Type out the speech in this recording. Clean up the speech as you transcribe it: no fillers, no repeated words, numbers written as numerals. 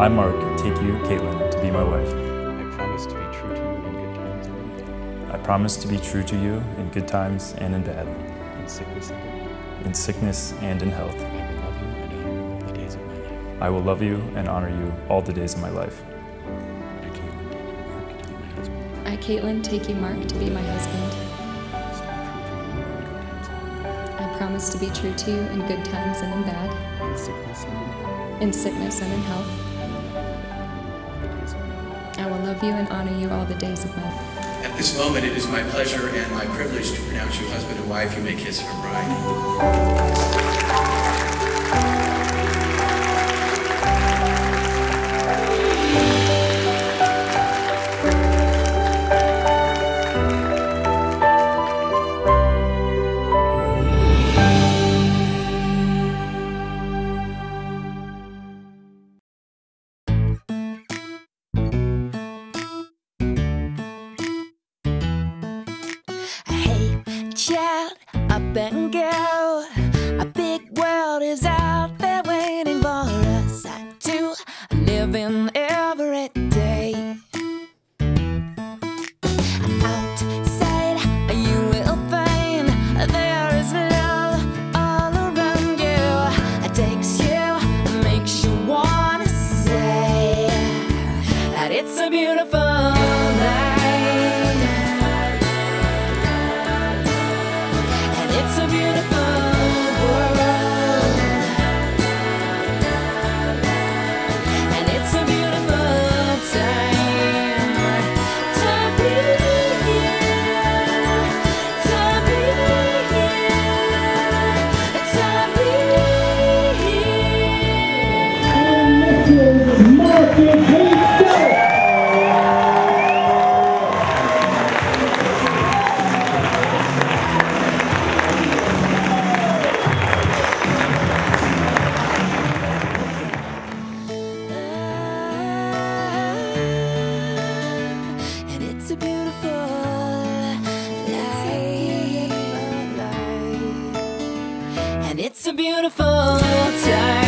I'm Mark, take you, Caitlin, to be my wife. I promise to be true to you in good times and in bad. I promise to be true to you in good times and in bad. In sickness and in health. In sickness and in health. I will love you and honor you all the days of my life. I will love you and honor you all the days of my life. I, Caitlin, take you, Mark, to be my husband. I promise to be true to you in good times and in bad. In sickness and in health. In sickness and in health. I will love you and honor you all the days of my life. At this moment, it is my pleasure and my privilege to pronounce you husband and wife. You may kiss her bride. Up and go, a big world is out there waiting for us to live in every day. Outside you will find there is love all around you. It takes you, makes you wanna say that it's a beautiful night. It's a beautiful time.